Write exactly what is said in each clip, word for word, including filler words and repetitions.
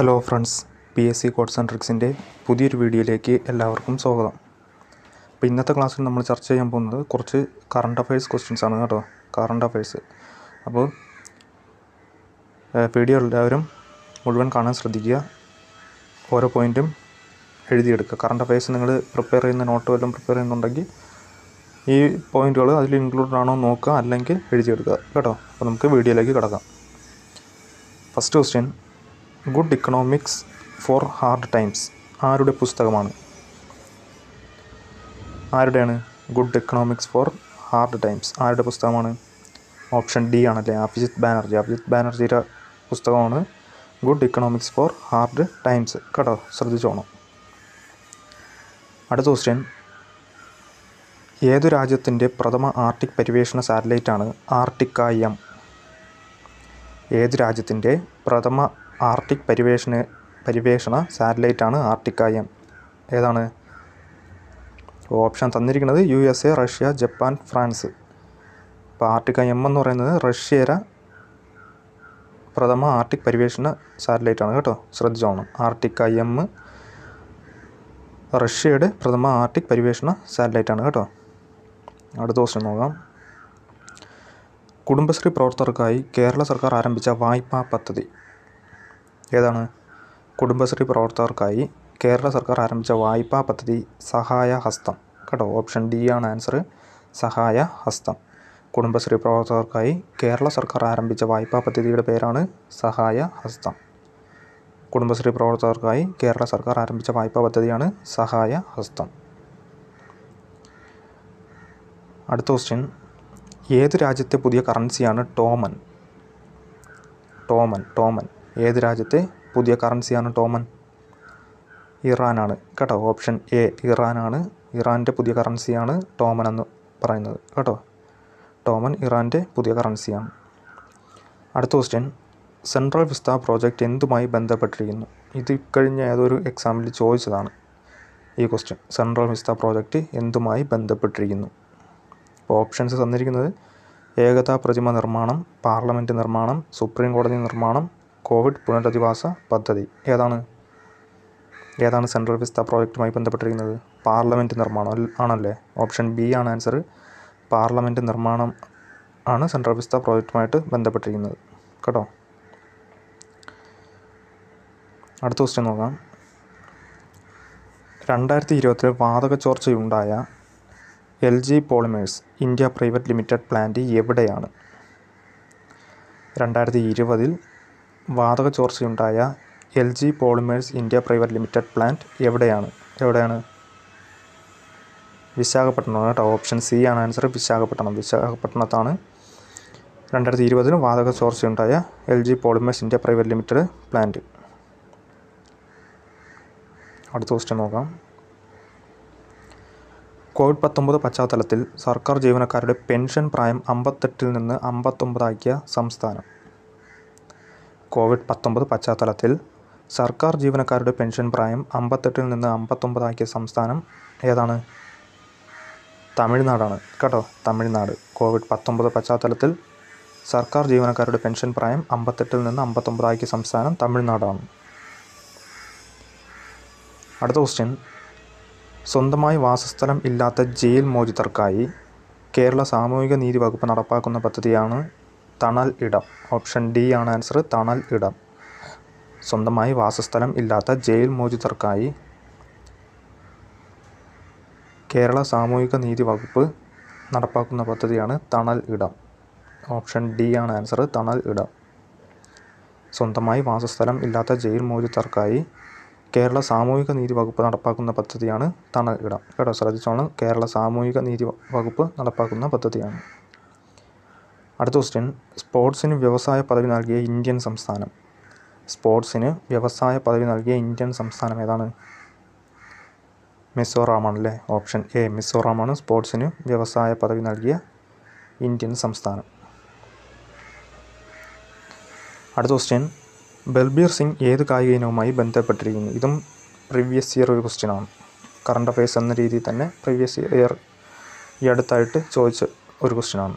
Hello friends, P S C codes and ട്രിക്സിൻ്റെ പുതിയൊരു വീഡിയോയിലേക്ക് എല്ലാവർക്കും സ്വാഗതം. അപ്പോൾ ഇന്നത്തെ ക്ലാസ്സിൽ നമ്മൾ ചർച്ച ചെയ്യാൻ പോകുന്നത് കുറച്ച് കറണ്ട് അഫയേഴ്സ് ക്വസ്റ്റ്യൻസ് ആണ് കേട്ടോ, കറണ്ട് അഫയേഴ്സ്. അപ്പോൾ വീഡിയോ എല്ലാവരും മുഴുവൻ കാണാൻ ശ്രദ്ധിക്കുക, ഓരോ പോയിൻറ്റും എഴുതിയെടുക്കുക. കറണ്ട് അഫയേഴ്സ് നിങ്ങൾ പ്രിപ്പയർ ചെയ്യുന്ന നോട്ട് വല്ലതും പ്രിപ്പയർ ചെയ്യുന്നുണ്ടെങ്കിൽ ഈ പോയിൻറ്റുകൾ അതിൽ ഇൻക്ലൂഡ് ആണോ നോക്കുക, അല്ലെങ്കിൽ എഴുതിയെടുക്കുക കേട്ടോ. അപ്പോൾ നമുക്ക് വീഡിയോയിലേക്ക് കിടക്കാം. First question, good economics for hard times ആരുടെ പുസ്തകമാണ്? ആരുടെയാണ് good economics for hard times? ആരുടെ പുസ്തകമാണ്? ഓപ്ഷൻ ഡി ആണല്ലേ, അഭിജിത് ബാനർജി. അഭിജിത് ബാനർജിയുടെ പുസ്തകമാണ് good economics for hard times കേട്ടോ, ശ്രദ്ധിച്ചോണം. അടുത്ത ക്വസ്റ്റ്യൻ, ഏതു രാജ്യത്തിൻ്റെ പ്രഥമ ആർട്ടിക് പര്യവേഷണ സാറ്റലൈറ്റാണ് ആർട്ടിക്ക എം? ഏത് രാജ്യത്തിൻ്റെ പ്രഥമ ആർട്ടിക് പര്യവേഷണ പര്യവേഷണ സാറ്റലൈറ്റാണ് ആർട്ടിക്ക എം? ഏതാണ്? ഓപ്ഷൻ തന്നിരിക്കുന്നത് U S A, Russia, Japan, France. അപ്പോൾ ആർട്ടിക്ക എം എന്ന് പറയുന്നത് റഷ്യയുടെ പ്രഥമ ആർട്ടിക് പര്യവേഷണ സാറ്റലൈറ്റാണ് കേട്ടോ, ശ്രദ്ധിച്ചോണം. ആർട്ടിക്ക എം റഷ്യയുടെ പ്രഥമ ആർട്ടിക് പര്യവേഷണ സാറ്റലൈറ്റാണ് കേട്ടോ. അടുത്ത ക്വസ്റ്റ്യൻ നോക്കാം. കുടുംബശ്രീ പ്രവർത്തകർക്കായി കേരള സർക്കാർ ആരംഭിച്ച വായ്പാ പദ്ധതി ഏതാണ്? കുടുംബശ്രീ പ്രവർത്തകർക്കായി കേരള സർക്കാർ ആരംഭിച്ച വായ്പാ പദ്ധതി സഹായഹസ്തം കേട്ടോ. ഓപ്ഷൻ ഡി ആണ് ആൻസർ, സഹായഹസ്തം. കുടുംബശ്രീ പ്രവർത്തകർക്കായി കേരള സർക്കാർ ആരംഭിച്ച വായ്പാ പദ്ധതിയുടെ പേരാണ് സഹായഹസ്തം. കുടുംബശ്രീ പ്രവർത്തകർക്കായി കേരള സർക്കാർ ആരംഭിച്ച വായ്പാ പദ്ധതിയാണ് സഹായഹസ്തം. അടുത്ത ക്വസ്റ്റ്യൻ, ഏത് രാജ്യത്തെ പുതിയ കറൻസിയാണ് ടോമൻ? ടോമൻ ടോമൻ ഏത് രാജ്യത്തെ പുതിയ കറൻസിയാണ് ടോമൻ? ഇറാനാണ് കേട്ടോ. ഓപ്ഷൻ എ ഇറാനാണ്. ഇറാൻ്റെ പുതിയ കറൻസിയാണ് ടോമൻ എന്ന് പറയുന്നത് കേട്ടോ. ടോമൻ ഇറാൻ്റെ പുതിയ കറൻസിയാണ്. അടുത്ത ക്വസ്റ്റ്യൻ, സെൻട്രൽ വിസ്ത പ്രോജക്റ്റ് എന്തുമായി ബന്ധപ്പെട്ടിരിക്കുന്നു? ഇത് കഴിഞ്ഞ ഏതൊരു എക്സാമിൽ ചോദിച്ചതാണ് ഈ ക്വസ്റ്റ്യൻ. സെൻട്രൽ വിസ്ത പ്രോജക്റ്റ് എന്തുമായി ബന്ധപ്പെട്ടിരിക്കുന്നു? ഓപ്ഷൻസ് തന്നിരിക്കുന്നത് ഏകതാ പ്രതിമ നിർമ്മാണം, പാർലമെൻറ്റ് നിർമ്മാണം, സുപ്രീം കോടതി നിർമ്മാണം, കോവിഡ് പുനരധിവാസ പദ്ധതി. ഏതാണ് ഏതാണ് സെൻട്രൽ വിസ്ത പ്രോജക്റ്റുമായി ബന്ധപ്പെട്ടിരിക്കുന്നത്? പാർലമെൻറ്റ് നിർമ്മാണം ആണല്ലേ. ഓപ്ഷൻ ബി ആണ് ആൻസർ, പാർലമെൻറ്റ് നിർമ്മാണം ആണ് സെൻട്രൽ വിസ്ത പ്രോജക്റ്റുമായിട്ട് ബന്ധപ്പെട്ടിരിക്കുന്നത് കേട്ടോ. അടുത്ത ക്വസ്റ്റ്യൻ നോക്കാം. രണ്ടായിരത്തി ഇരുപത്തിലെ വാതക ചോർച്ചയുണ്ടായ L G polymers India private limited plant എവിടെയാണ്? രണ്ടായിരത്തി ഇരുപതിൽ വാതക ചോർച്ചയുണ്ടായ L G polymers India private limited plant എവിടെയാണ് എവിടെയാണ് വിശാഖപട്ടണം കേട്ടോ. ഓപ്ഷൻ സി ആണ് ആൻസർ, വിശാഖപട്ടണം. വിശാഖപട്ടണത്താണ് രണ്ടായിരത്തി ഇരുപതിൽ വാതക ചോർച്ചയുണ്ടായ L G polymers India private limited plant. അടുത്ത ക്വസ്റ്റ്യൻ നോക്കാം. കോവിഡ് പത്തൊമ്പത് പശ്ചാത്തലത്തിൽ സർക്കാർ ജീവനക്കാരുടെ പെൻഷൻ പ്രായം അമ്പത്തെട്ടിൽ നിന്ന് അമ്പത്തൊമ്പതാക്കിയ സംസ്ഥാനം. കോവിഡ് പത്തൊമ്പത് പശ്ചാത്തലത്തിൽ സർക്കാർ ജീവനക്കാരുടെ പെൻഷൻ പ്രായം അമ്പത്തെട്ടിൽ നിന്ന് അമ്പത്തൊമ്പതാക്കിയ സംസ്ഥാനം ഏതാണ്? തമിഴ്നാടാണ് കേട്ടോ, തമിഴ്നാട്. കോവിഡ് പത്തൊമ്പത് പശ്ചാത്തലത്തിൽ സർക്കാർ ജീവനക്കാരുടെ പെൻഷൻ പ്രായം അമ്പത്തെട്ടിൽ നിന്ന് അമ്പത്തൊമ്പതാക്കിയ സംസ്ഥാനം തമിഴ്നാടാണ്. അടുത്ത ക്വസ്റ്റ്യൻ, സ്വന്തമായി വാസസ്ഥലം ഇല്ലാത്ത ജയിൽ മോചിതർക്കായി കേരള സാമൂഹിക നീതി വകുപ്പ് നടപ്പാക്കുന്ന പദ്ധതിയാണ് തണൽ ഇടം. ഓപ്ഷൻ ഡി ആണ് ആൻസർ, തണൽ ഇടം. സ്വന്തമായി വാസസ്ഥലം ഇല്ലാത്ത ജയിൽ മോചിതർക്കായി കേരള സാമൂഹിക നീതി വകുപ്പ് നടപ്പാക്കുന്ന പദ്ധതിയാണ് തണൽ ഇടം. ഓപ്ഷൻ ഡി ആണ് ആൻസർ, തണൽ ഇടം. സ്വന്തമായി വാസസ്ഥലം ഇല്ലാത്ത ജയിൽ മോചിതർക്കായി കേരള സാമൂഹിക നീതി വകുപ്പ് നടപ്പാക്കുന്ന പദ്ധതിയാണ് തണൽ ഇടം കേട്ടോ, ശ്രദ്ധിച്ചോണം. കേരള സാമൂഹിക നീതി വകുപ്പ് നടപ്പാക്കുന്ന പദ്ധതിയാണ്. അടുത്ത ക്വസ്റ്റ്യൻ, സ്പോർട്സിന് വ്യവസായ പദവി നൽകിയ ഇന്ത്യൻ സംസ്ഥാനം. സ്പോർട്സിന് വ്യവസായ പദവി നൽകിയ ഇന്ത്യൻ സംസ്ഥാനം ഏതാണ്? മിസോറാമാണല്ലേ. ഓപ്ഷൻ എ മിസോറാമാണ് സ്പോർട്സിന് വ്യവസായ പദവി നൽകിയ ഇന്ത്യൻ സംസ്ഥാനം. അടുത്ത ക്വസ്റ്റ്യൻ, ബൽബീർ സിംഗ് ഏത് കായിക ഇനവുമായി ബന്ധപ്പെട്ടിരിക്കുന്നു? ഇതും പ്രീവിയസ് ഇയർ ഒരു ക്വസ്റ്റ്യനാണ്, കറണ്ട് അഫയേഴ്സ് എന്ന രീതിയിൽ തന്നെ പ്രീവിയസ് ഇയർ ഈ അടുത്തായിട്ട് ചോദിച്ച ഒരു ക്വസ്റ്റ്യനാണ്.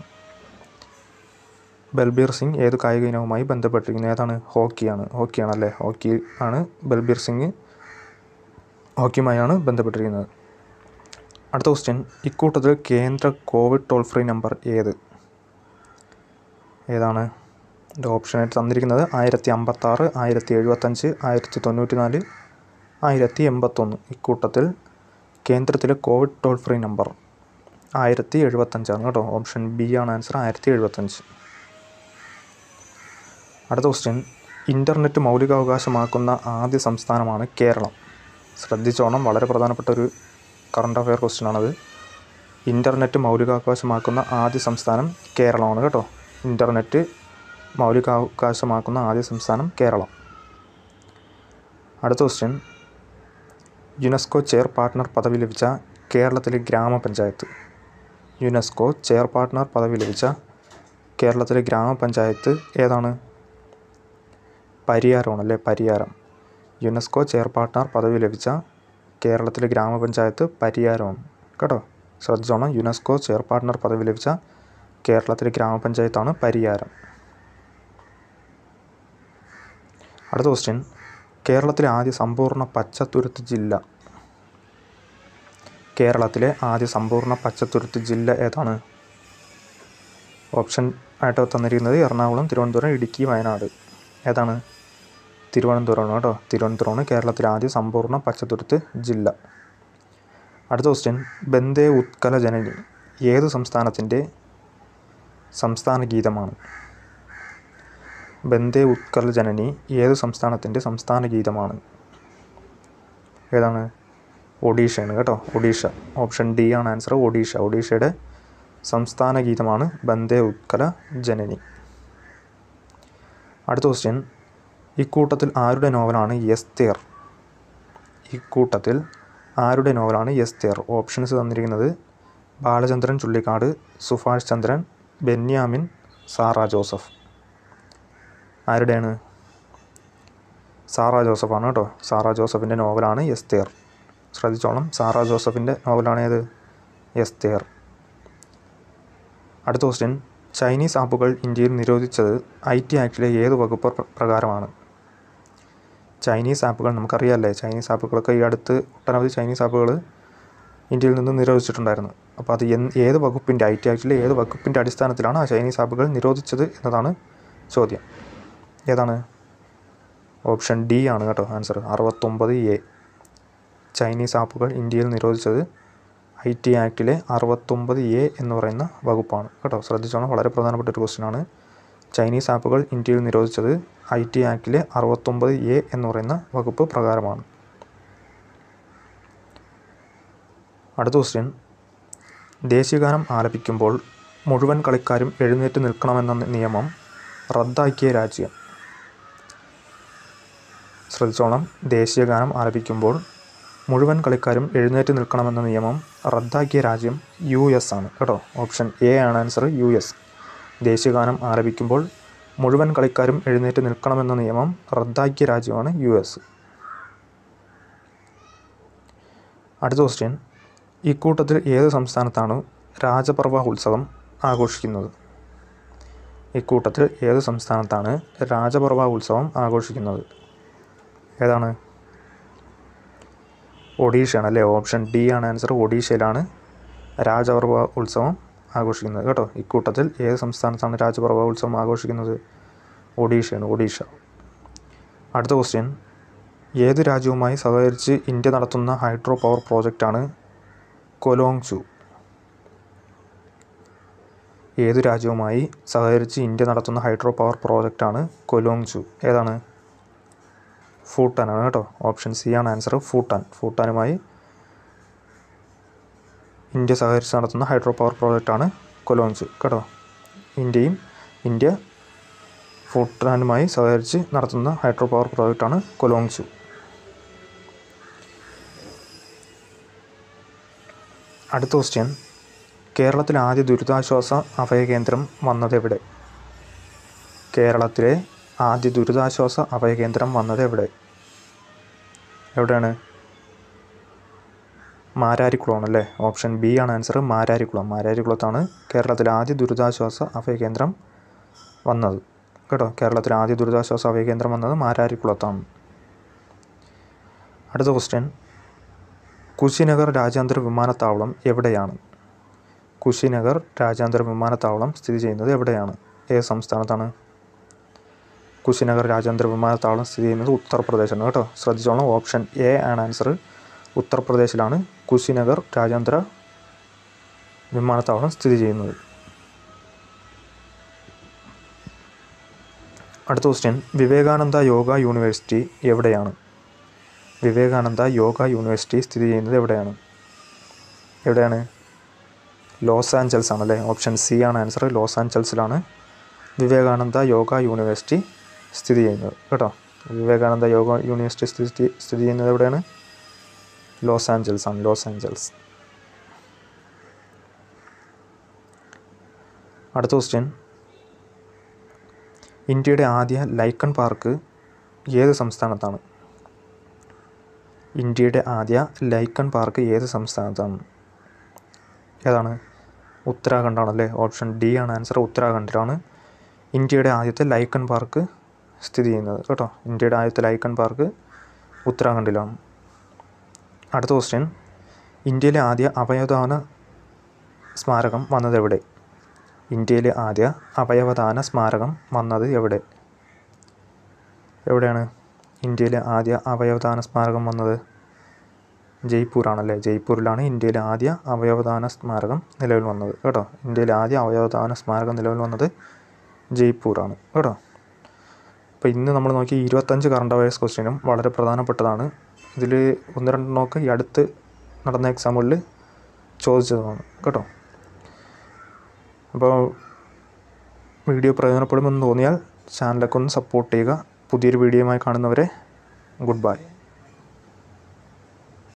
ബൽബീർ സിംഗ് ഏത് കായിക ഇനവുമായി ബന്ധപ്പെട്ടിരിക്കുന്നത്? ഏതാണ്? ഹോക്കിയാണ്. ഹോക്കിയാണല്ലേ. ഹോക്കി ആണ് ബൽബീർ സിംഗ്, ഹോക്കിയുമായാണ് ബന്ധപ്പെട്ടിരിക്കുന്നത്. അടുത്ത ക്വസ്റ്റ്യൻ, ഇക്കൂട്ടത്തിൽ കേന്ദ്ര കോവിഡ് ടോൾ ഫ്രീ നമ്പർ ഏത്? ഏതാണ് ഇത്? ഓപ്ഷനായിട്ട് തന്നിരിക്കുന്നത് ആയിരത്തി അമ്പത്താറ്, ആയിരത്തി എഴുപത്തഞ്ച്, ആയിരത്തി തൊണ്ണൂറ്റി നാല്, ആയിരത്തി എൺപത്തൊന്ന്. ഇക്കൂട്ടത്തിൽ കേന്ദ്രത്തിലെ കോവിഡ് ടോൾ ഫ്രീ നമ്പർ ആയിരത്തി എഴുപത്തഞ്ചാണ് കേട്ടോ. ഓപ്ഷൻ ബി ആണ് ആൻസർ, ആയിരത്തി എഴുപത്തഞ്ച്. അടുത്ത ക്വസ്റ്റ്യൻ, ഇൻ്റർനെറ്റ് മൗലികാവകാശമാക്കുന്ന ആദ്യ സംസ്ഥാനമാണ് കേരളം. ശ്രദ്ധിച്ചോണം, വളരെ പ്രധാനപ്പെട്ട ഒരു കറണ്ട് അഫെയർ ക്വസ്റ്റ്യനാണത്. ഇൻ്റർനെറ്റ് മൗലികാവകാശമാക്കുന്ന ആദ്യ സംസ്ഥാനം കേരളമാണ് കേട്ടോ. ഇൻ്റർനെറ്റ് മൗലികാവകാശമാക്കുന്ന ആദ്യ സംസ്ഥാനം കേരളം. അടുത്ത ക്വസ്റ്റ്യൻ, യുനെസ്കോ ചെയർ പാർട്ട്ണർ പദവി ലഭിച്ച കേരളത്തിലെ ഗ്രാമപഞ്ചായത്ത്. യുനെസ്കോ ചെയർ പാർട്ട്ണർ പദവി ലഭിച്ച കേരളത്തിലെ ഗ്രാമപഞ്ചായത്ത് ഏതാണ്? പരിയാരമാണല്ലേ, പരിയാരം. യുനെസ്കോ ചെയർ പാർട്ട്ണർ പദവി ലഭിച്ച കേരളത്തിലെ ഗ്രാമപഞ്ചായത്ത് പരിയാരമാണ് കേട്ടോ. ശ്രദ്ധിച്ചോണം, യുനെസ്കോ ചെയർ പാർട്ട്ണർ പദവി ലഭിച്ച കേരളത്തിലെ ഗ്രാമപഞ്ചായത്താണ് പരിയാരം. അടുത്ത ക്വസ്റ്റ്യൻ, കേരളത്തിലെ ആദ്യ സമ്പൂർണ്ണ പച്ചത്തുരുത്ത് ജില്ല. കേരളത്തിലെ ആദ്യ സമ്പൂർണ്ണ പച്ചത്തുരുത്ത് ജില്ല ഏതാണ്? ഓപ്ഷൻ ആയിട്ട് തന്നിരിക്കുന്നത് എറണാകുളം, തിരുവനന്തപുരം, ഇടുക്കി, വയനാട്. ഏതാണ്? തിരുവനന്തപുരമാണ് കേട്ടോ. തിരുവനന്തപുരമാണ് കേരളത്തിലെ ആദ്യ സമ്പൂർണ്ണ പച്ചത്തുരുത്ത് ജില്ല. അടുത്ത ക്വസ്റ്റ്യൻ, ബന്ദേ ഉത്കല ജനനി ഏത് സംസ്ഥാനത്തിൻ്റെ സംസ്ഥാന ഗീതമാണ്? ബന്ദേ ഉത്കല ജനനി ഏത് സംസ്ഥാനത്തിൻ്റെ സംസ്ഥാന ഗീതമാണ്? ഏതാണ്? ഒഡീഷയാണ് കേട്ടോ, ഒഡീഷ. ഓപ്ഷൻ ഡി ആണ് ആൻസർ, ഒഡീഷ. ഒഡീഷയുടെ സംസ്ഥാന ഗീതമാണ് ബന്ദേ ഉത്കല ജനനി. അടുത്ത ക്വസ്റ്റ്യൻ, ഇക്കൂട്ടത്തിൽ ആരുടെ നോവലാണ് എസ്തേർ? ഇക്കൂട്ടത്തിൽ ആരുടെ നോവലാണ് എസ്തേർ? ഓപ്ഷൻസ് തന്നിരിക്കുന്നത് ബാലചന്ദ്രൻ ചുള്ളിക്കാട്, സുഭാഷ് ചന്ദ്രൻ, ബെന്യാമിൻ, സാറാ ജോസഫ്. ആരുടെയാണ്? സാറാ ജോസഫാണ് കേട്ടോ. സാറാ ജോസഫിൻ്റെ നോവലാണ് എസ്തേർ. ശ്രദ്ധിച്ചോളം, സാറാ ജോസഫിൻ്റെ നോവലാണേത്? എസ്തേർ. അടുത്ത ക്വസ്റ്റ്യൻ, ചൈനീസ് ആപ്പുകൾ ഇന്ത്യയിൽ നിരോധിച്ചത് ഐ ടി ആക്ടിലെ ഏത് വകുപ്പ് പ്രകാരമാണ്? ചൈനീസ് ആപ്പുകൾ നമുക്കറിയാമല്ലേ, ചൈനീസ് ആപ്പുകളൊക്കെ ഈ അടുത്ത് ഒട്ടനവധി ചൈനീസ് ആപ്പുകൾ ഇന്ത്യയിൽ നിന്ന് നിരോധിച്ചിട്ടുണ്ടായിരുന്നു. അപ്പോൾ അത് ഏത് വകുപ്പിൻ്റെ, ഐ ടി ആക്ടിലെ ഏത് വകുപ്പിൻ്റെ അടിസ്ഥാനത്തിലാണ് ആ ചൈനീസ് ആപ്പുകൾ നിരോധിച്ചത് എന്നതാണ് ചോദ്യം. ഏതാണ്? ഓപ്ഷൻ ഡി ആണ് കേട്ടോ ആൻസർ, അറുപത്തൊമ്പത് എ. ചൈനീസ് ആപ്പുകൾ ഇന്ത്യയിൽ നിരോധിച്ചത് ഐ ടി ആക്ടിലെ അറുപത്തൊമ്പത് എ എന്ന് പറയുന്ന വകുപ്പാണ് കേട്ടോ. ശ്രദ്ധിച്ചോണം, വളരെ പ്രധാനപ്പെട്ട ഒരു ക്വസ്റ്റ്യൻ ആണ്. ചൈനീസ് ആപ്പുകൾ ഇന്ത്യയിൽ നിരോധിച്ചത് ഐ ടി ആക്ടിലെ അറുപത്തൊമ്പത് എ എന്ന് പറയുന്ന വകുപ്പ് പ്രകാരമാണ്. അടുത്ത ക്വസ്റ്റ്യൻ, ദേശീയഗാനം ആലപിക്കുമ്പോൾ മുഴുവൻ കളിക്കാരും എഴുന്നേറ്റ് നിൽക്കണമെന്ന നിയമം റദ്ദാക്കിയ രാജ്യം. ശ്രദ്ധിച്ചോണം, ദേശീയഗാനം ആലപിക്കുമ്പോൾ മുഴുവൻ കളിക്കാരും എഴുന്നേറ്റ് നിൽക്കണമെന്ന നിയമം റദ്ദാക്കിയ രാജ്യം യു എസ് ആണ് കേട്ടോ. ഓപ്ഷൻ എ ആണ് ആൻസർ, യു എസ്. ദേശീയഗാനം ആലപിക്കുമ്പോൾ മുഴുവൻ കളിക്കാരും എഴുന്നേറ്റ് നിൽക്കണമെന്ന നിയമം റദ്ദാക്കിയ രാജ്യമാണ് യു എസ്. അടുത്ത ക്വസ്റ്റ്യൻ, ഇക്കൂട്ടത്തിൽ ഏത് സംസ്ഥാനത്താണ് രാജപർവ ഉത്സവം ആഘോഷിക്കുന്നത്? ഇക്കൂട്ടത്തിൽ ഏത് സംസ്ഥാനത്താണ് രാജപർവ ഉത്സവം ആഘോഷിക്കുന്നത്? ഏതാണ്? ഒഡീഷയാണ് അല്ലേ. ഓപ്ഷൻ ഡി ആണ് ആൻസർ, ഒഡീഷയിലാണ് രാജപർവ ഉത്സവം ആഘോഷിക്കുന്നത് കേട്ടോ. ഇക്കൂട്ടത്തിൽ ഏത് സംസ്ഥാനത്താണ് രാജപർവ ഉത്സവം ആഘോഷിക്കുന്നത്? ഒഡീഷയാണ്, ഒഡീഷ. അടുത്ത ക്വസ്റ്റ്യൻ, ഏത് രാജ്യവുമായി സഹകരിച്ച് ഇന്ത്യ നടത്തുന്ന ഹൈഡ്രോ പവർ പ്രോജക്റ്റാണ് കൊലോങ്ചു? ഏത് രാജ്യവുമായി സഹകരിച്ച് ഇന്ത്യ നടത്തുന്ന ഹൈഡ്രോ പവർ പ്രോജക്റ്റാണ് കൊലോങ്ചു? ഏതാണ്? ഭൂട്ടാനാണ് കേട്ടോ. ഓപ്ഷൻ സി ആണ് ആൻസർ, ഭൂട്ടാൻ. ഭൂട്ടാനുമായി ഇന്ത്യ സഹകരിച്ച് നടത്തുന്ന ഹൈഡ്രോ പവർ പ്രോജക്റ്റാണ് കൊലോങ്ചു കേട്ടോ. ഇന്ത്യയും ഇന്ത്യ ഭൂട്ടാനുമായി സഹകരിച്ച് നടത്തുന്ന ഹൈഡ്രോ പവർ പ്രോജക്റ്റാണ് കൊലോങ്ചു. അടുത്ത ക്വസ്റ്റ്യൻ, കേരളത്തിലെ ആദ്യ ദുരിതാശ്വാസ അഭയകേന്ദ്രം വന്നതെവിടെ? കേരളത്തിലെ ആദ്യ ദുരിതാശ്വാസ അഭയകേന്ദ്രം വന്നത് എവിടെ? എവിടെയാണ്? മാരാരിക്കുളമാണ് അല്ലേ. ഓപ്ഷൻ ബി ആണ് ആൻസർ, മാരാരിക്കുളം. മാരാരിക്കുളത്താണ് കേരളത്തിലെ ആദ്യ ദുരിതാശ്വാസ അഭയകേന്ദ്രം വന്നത് കേട്ടോ. കേരളത്തിലെ ആദ്യ ദുരിതാശ്വാസ അഭയകേന്ദ്രം വന്നത് മാരാരിക്കുളത്താണ്. അടുത്ത ക്വസ്റ്റ്യൻ, കുശിനഗർ രാജ്യാന്തര വിമാനത്താവളം എവിടെയാണ്? കുശിനഗർ രാജ്യാന്തര വിമാനത്താവളം സ്ഥിതി ചെയ്യുന്നത് എവിടെയാണ്? ഏത് സംസ്ഥാനത്താണ്? കുശിനഗർ രാജ്യാന്തര വിമാനത്താവളം സ്ഥിതി ചെയ്യുന്നത് ഉത്തർപ്രദേശാണ് കേട്ടോ. ശ്രദ്ധിച്ചോളാം, ഓപ്ഷൻ എ ആണ് ആൻസർ. ഉത്തർപ്രദേശിലാണ് കുശിനഗർ രാജ്യാന്തര വിമാനത്താവളം സ്ഥിതി ചെയ്യുന്നത്. അടുത്ത ക്വസ്റ്റ്യൻ, വിവേകാനന്ദ യോഗ യൂണിവേഴ്സിറ്റി എവിടെയാണ്? വിവേകാനന്ദ യോഗ യൂണിവേഴ്സിറ്റി സ്ഥിതി ചെയ്യുന്നത് എവിടെയാണ്? എവിടെയാണ്? ലോസ് ആഞ്ചൽസ് ആണല്ലേ, ഓപ്ഷൻ സി ആണ് ആൻസർ. ലോസ് ആഞ്ചൽസിലാണ് വിവേകാനന്ദ യോഗ യൂണിവേഴ്സിറ്റി സ്ഥിതി ചെയ്യുന്നത് കേട്ടോ. വിവേകാനന്ദ യോഗ യൂണിവേഴ്സിറ്റി സ്ഥിതി സ്ഥിതി ചെയ്യുന്നത് എവിടെയാണ്? ലോസ് ആഞ്ചൽസ് ആണ്, ലോസ് ആഞ്ചൽസ്. അടുത്ത ക്വസ്റ്റ്യൻ, ഇന്ത്യയുടെ ആദ്യ ലൈക്കൺ പാർക്ക് ഏത് സംസ്ഥാനത്താണ്? ഇന്ത്യയുടെ ആദ്യ ലൈക്കൺ പാർക്ക് ഏത് സംസ്ഥാനത്താണ്? ഏതാണ്? ഉത്തരാഖണ്ഡാണല്ലേ, ഓപ്ഷൻ ഡി ആണ് ആൻസർ. ഉത്തരാഖണ്ഡിലാണ് ഇന്ത്യയുടെ ആദ്യത്തെ ലൈക്കൺ പാർക്ക് സ്ഥിതി ചെയ്യുന്നത് കേട്ടോ. ഇന്ത്യയുടെ ആദ്യത്തെ ലൈക്കൺ പാർക്ക് ഉത്തരാഖണ്ഡിലാണ്. അടുത്ത ക്വസ്റ്റ്യൻ, ഇന്ത്യയിലെ ആദ്യ അവയവദാന സ്മാരകം വന്നത് എവിടെ? ഇന്ത്യയിലെ ആദ്യ അവയവദാന സ്മാരകം വന്നത് എവിടെ? എവിടെയാണ് ഇന്ത്യയിലെ ആദ്യ അവയവദാന സ്മാരകം വന്നത്? ജയ്പൂരാണല്ലേ, ജയ്പൂരിലാണ് ഇന്ത്യയിലെ ആദ്യ അവയവദാന സ്മാരകം നിലവിൽ വന്നത് കേട്ടോ. ഇന്ത്യയിലെ ആദ്യ അവയവദാന സ്മാരകം നിലവിൽ വന്നത് ജയ്പൂരാണ് കേട്ടോ. അപ്പോൾ ഇന്ന് നമ്മൾ നോക്കി ഇരുപത്തഞ്ച് കറണ്ട് അഫയേഴ്സ് ക്വസ്റ്റ്യനും വളരെ പ്രധാനപ്പെട്ടതാണ്. ഇതിൽ ഒന്ന് രണ്ടെണ്ണമൊക്കെ ഈ അടുത്ത് നടന്ന എക്സാമുകളിൽ ചോദിച്ചതാണ് കേട്ടോ. അപ്പോൾ വീഡിയോ പ്രയോജനപ്പെടുമെന്ന് തോന്നിയാൽ ചാനലൊക്കെ ഒന്ന് സപ്പോർട്ട് ചെയ്യുക. പുതിയൊരു വീഡിയോയുമായി കാണുന്നവരെ ഗുഡ് ബൈ.